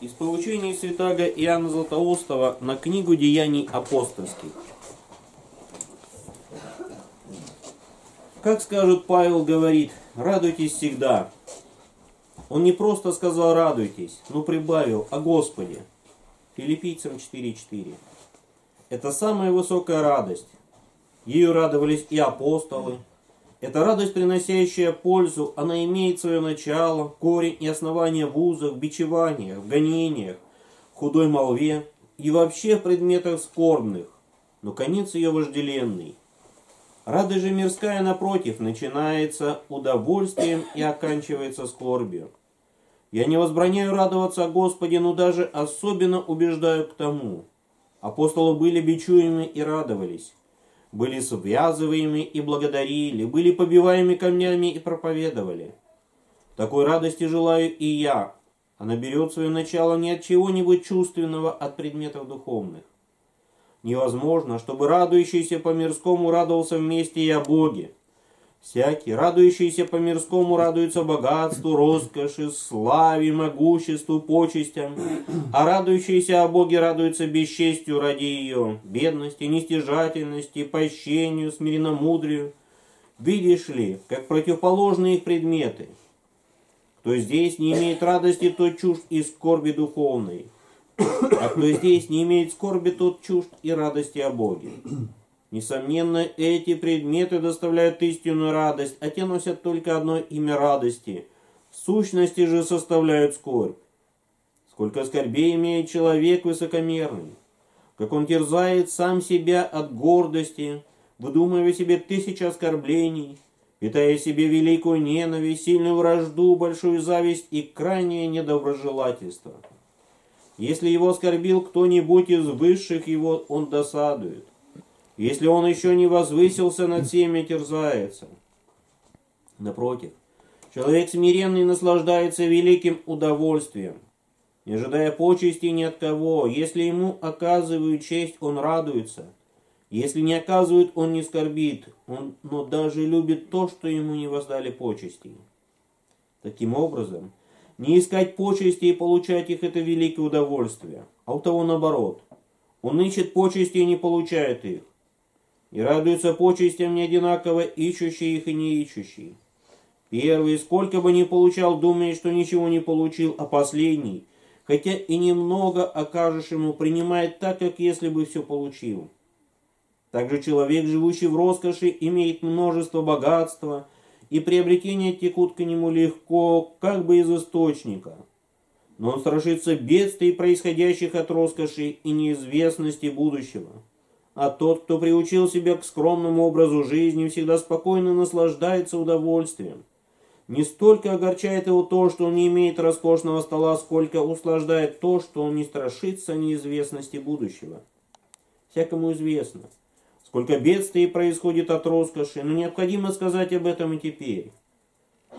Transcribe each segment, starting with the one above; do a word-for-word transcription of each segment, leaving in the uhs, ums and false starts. Из поучения святаго Иоанна Златоустого на книгу «Деяний апостольских». Как скажет Павел, говорит, радуйтесь всегда. Он не просто сказал радуйтесь, но прибавил о Господе. Филиппийцам четыре четыре. Это самая высокая радость. Ею радовались и апостолы. Эта радость, приносящая пользу, она имеет свое начало, корень и основание в узах, бичеваниях, в гонениях, худой молве и вообще в предметах скорбных, но конец ее вожделенный. Радость же мирская, напротив, начинается удовольствием и оканчивается скорбью. Я не возбраняю радоваться о Господе, но даже особенно убеждаю к тому. Апостолы были бичуемы и радовались. Были связываемы и благодарили, были побиваемы камнями и проповедовали. Такой радости желаю и я. Она берет свое начало не от чего-нибудь чувственного, от предметов духовных. Невозможно, чтобы радующийся по-мирскому радовался вместе и о Боге. Всякий, радующийся по-мирскому, радуется богатству, роскоши, славе, могуществу, почестям, а радующийся о Боге радуется бесчестью ради ее, бедности, нестяжательности, пощению, смиренномудрию. Видишь ли, как противоположны их предметы. Кто здесь не имеет радости, тот чужд и скорби духовной, а кто здесь не имеет скорби, тот чужд и радости о Боге. Несомненно, эти предметы доставляют истинную радость, а те носят только одно имя радости. В сущности же составляют скорбь. Сколько скорбей имеет человек высокомерный, как он терзает сам себя от гордости, выдумывая себе тысячи оскорблений, питая себе великую ненависть, сильную вражду, большую зависть и крайнее недоброжелательство. Если его оскорбил кто-нибудь из высших его, он досадует. Если он еще не возвысился над всеми, терзается. Напротив, человек смиренный наслаждается великим удовольствием, не ожидая почести ни от кого. Если ему оказывают честь, он радуется. Если не оказывают, он не скорбит, он, но даже любит то, что ему не воздали почести. Таким образом, не искать почести и получать их – это великое удовольствие, а у того наоборот. Он ищет почести и не получает их. И радуются почестям не одинаково ищущие их и не ищущие. Первый, сколько бы ни получал, думает, что ничего не получил, а последний, хотя и немного окажешь ему, принимает так, как если бы все получил. Также человек, живущий в роскоши, имеет множество богатства, и приобретения текут к нему легко, как бы из источника. Но он страшится бедствий, происходящих от роскоши и неизвестности будущего. А тот, кто приучил себя к скромному образу жизни, всегда спокойно наслаждается удовольствием. Не столько огорчает его то, что он не имеет роскошного стола, сколько услаждает то, что он не страшится неизвестности будущего. Всякому известно, сколько бедствий происходит от роскоши, но необходимо сказать об этом и теперь.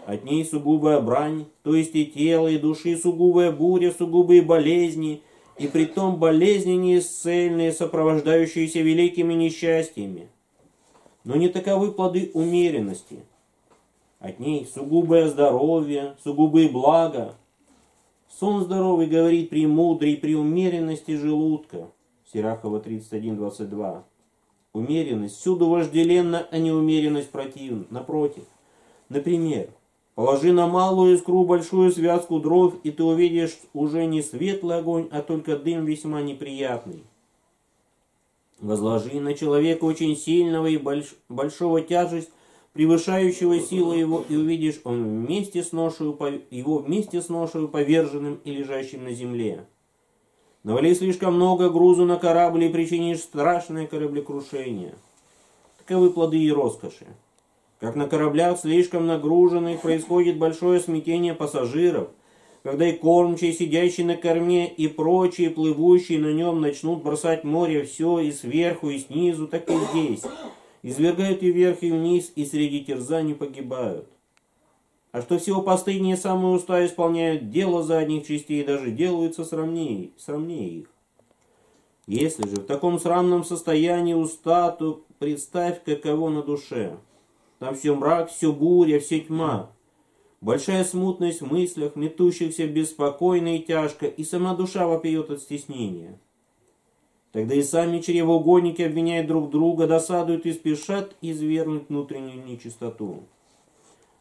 От ней сугубая брань, то есть и тело, и души, сугубая буря, сугубые болезни, и притом болезни неисцельные, сопровождающиеся великими несчастьями. Но не таковы плоды умеренности. От ней сугубое здоровье, сугубые блага. Сон здоровый, говорит, при мудрой, при умеренности желудка. Сирахова тридцать один двадцать два. Умеренность всюду вожделенна, а неумеренность противна. Напротив. Например, положи на малую искру большую связку дров, и ты увидишь уже не светлый огонь, а только дым весьма неприятный. Возложи на человека очень сильного и больш... большого тяжесть, превышающего силу его, и увидишь он вместе с ношею, его вместе с ношею поверженным и лежащим на земле. Навали слишком много грузу на корабль и причинишь страшное кораблекрушение. Таковы плоды и роскоши. Как на кораблях, слишком нагруженных, происходит большое смятение пассажиров, когда и кормчий, сидящий на корме, и прочие, плывущие на нем, начнут бросать в море все, и сверху, и снизу, так и здесь. Извергают и вверх, и вниз, и среди терзаний погибают. А что всего постыднее, самые уста исполняют дело задних частей, и даже делаются срамнее, срамнее их. Если же в таком срамном состоянии уста, то представь, каково на душе. Там все мрак, все буря, все тьма. большая смутность в мыслях, метущихся беспокойно и тяжко, и сама душа вопиет от стеснения. Тогда и сами чревоугодники обвиняют друг друга, досадуют и спешат извергнуть внутреннюю нечистоту.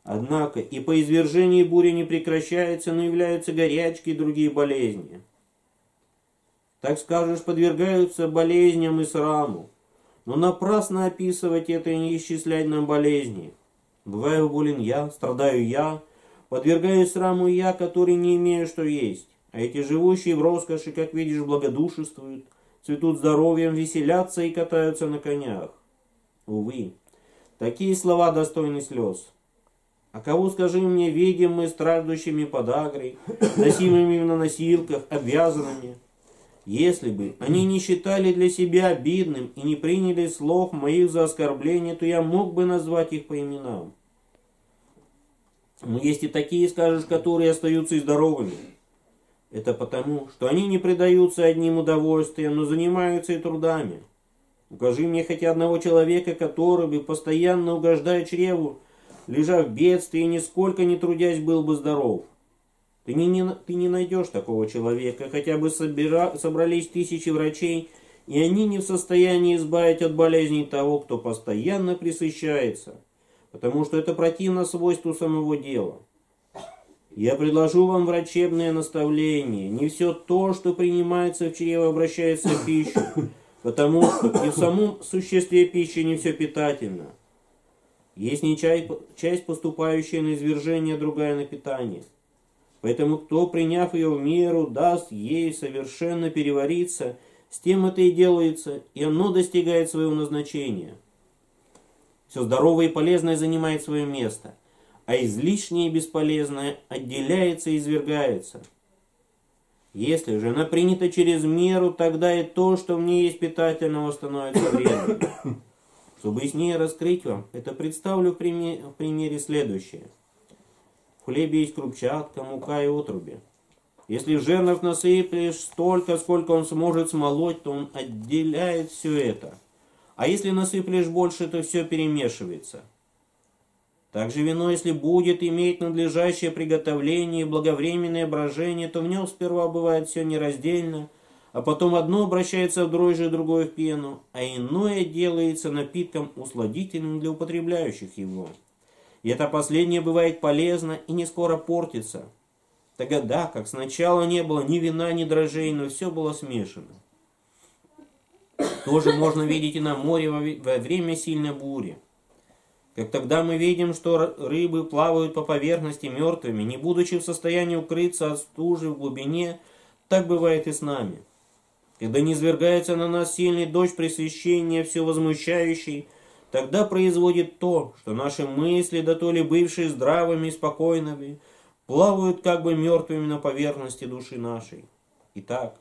Однако и по извержении буря не прекращается, но являются горячки и другие болезни. Так скажешь, подвергаются болезням и сраму, но напрасно описывать это и не исчислять нам болезни. Бываю болен я, страдаю я, подвергаюсь сраму я, который не имею что есть, а эти живущие в роскоши, как видишь, благодушествуют, цветут здоровьем, веселятся и катаются на конях. Увы, такие слова достойны слез. А кого, скажи мне, видим мы страждущими подагрой, носимыми на носилках, обвязанными? Если бы они не считали для себя обидным и не приняли слов моих за оскорбление, то я мог бы назвать их по именам. Но есть и такие, скажешь, которые остаются и здоровыми. Это потому, что они не предаются одним удовольствиям, но занимаются и трудами. Укажи мне хотя одного человека, который бы, постоянно угождая чреву, лежа в бедствии, нисколько не трудясь, был бы здоров. Ты не, не, ты не найдешь такого человека, хотя бы собира, собрались тысячи врачей, и они не в состоянии избавить от болезней того, кто постоянно пресыщается, потому что это противно свойству самого дела. Я предложу вам врачебное наставление. Не все то, что принимается в чрево, обращается в пищу, потому что и в самом существе пищи не все питательно. Есть не часть, поступающая на извержение, другая на питание. Поэтому кто, приняв ее в меру, даст ей совершенно перевариться, с тем это и делается, и оно достигает своего назначения. Все здоровое и полезное занимает свое место, а излишнее и бесполезное отделяется и извергается. Если же она принята через меру, тогда и то, что в ней есть питательного, становится вредным. Чтобы яснее раскрыть вам, это представлю в примере, в примере следующее. В хлебе есть крупчатка, мука и отруби. Если в жернов насыплешь столько, сколько он сможет смолоть, то он отделяет все это. А если насыплешь больше, то все перемешивается. Также вино, если будет иметь надлежащее приготовление и благовременное брожение, то в нем сперва бывает все нераздельно, а потом одно обращается в дрожжи, другое в пену, а иное делается напитком усладительным для употребляющих его. И это последнее бывает полезно и не скоро портится. Тогда, да, как сначала не было ни вина, ни дрожжей, но все было смешано. Тоже можно видеть и на море во время сильной бури. Как тогда мы видим, что рыбы плавают по поверхности мертвыми, не будучи в состоянии укрыться от стужи в глубине, так бывает и с нами. Когда низвергается на нас сильный дождь пресыщения, все возмущающий, тогда производит то, что наши мысли, да то ли бывшие здравыми и спокойными, плавают как бы мертвыми на поверхности души нашей. Итак,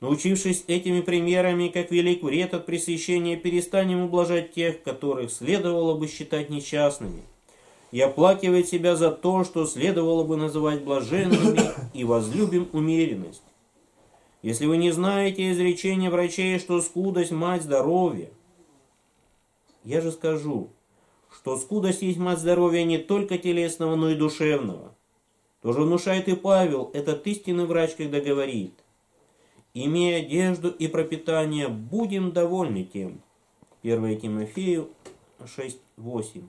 научившись этими примерами, как велик вред от пресыщения, перестанем ублажать тех, которых следовало бы считать несчастными, и оплакивать себя за то, что следовало бы называть блаженными, и возлюбим умеренность. Если вы не знаете изречения врачей, что скудость – мать здоровья, я же скажу, что скудость есть мать здоровья не только телесного, но и душевного. Тоже внушает и Павел, этот истинный врач, когда говорит: «Имея одежду и пропитание, будем довольны тем». первое Тимофею шесть восемь.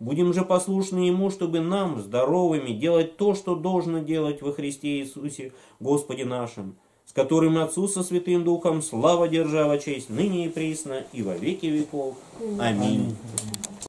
«Будем же послушны Ему, чтобы нам, здоровыми, делать то, что должно делать во Христе Иисусе, Господе нашим, с которым Отцу со Святым Духом слава, держава, честь, ныне и присно, и во веки веков. Аминь».